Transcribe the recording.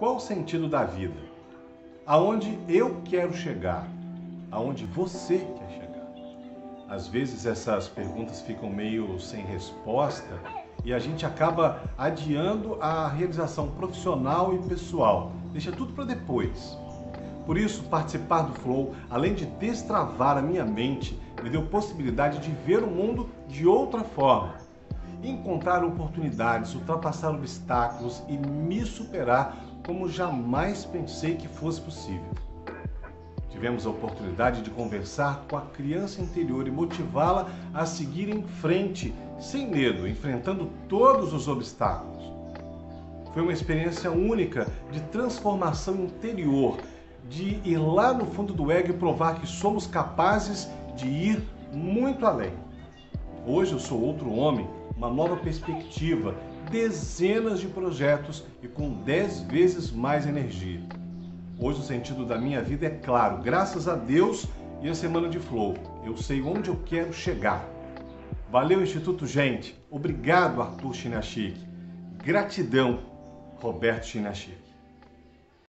Qual o sentido da vida? Aonde eu quero chegar? Aonde você quer chegar? Às vezes essas perguntas ficam meio sem resposta e a gente acaba adiando a realização profissional e pessoal. Deixa tudo para depois. Por isso, participar do Flow, além de destravar a minha mente, me deu possibilidade de ver o mundo de outra forma, encontrar oportunidades, ultrapassar obstáculos e me superar como jamais pensei que fosse possível. Tivemos a oportunidade de conversar com a criança interior e motivá-la a seguir em frente, sem medo, enfrentando todos os obstáculos. Foi uma experiência única de transformação interior, de ir lá no fundo do ego e provar que somos capazes de ir muito além. Hoje eu sou outro homem, uma nova perspectiva, dezenas de projetos e com 10 vezes mais energia. Hoje o sentido da minha vida é claro, graças a Deus e a semana de Flow. Eu sei onde eu quero chegar. Valeu, Instituto Gente. Obrigado, Arthur Shinyashiki. Gratidão, Roberto Shinyashiki.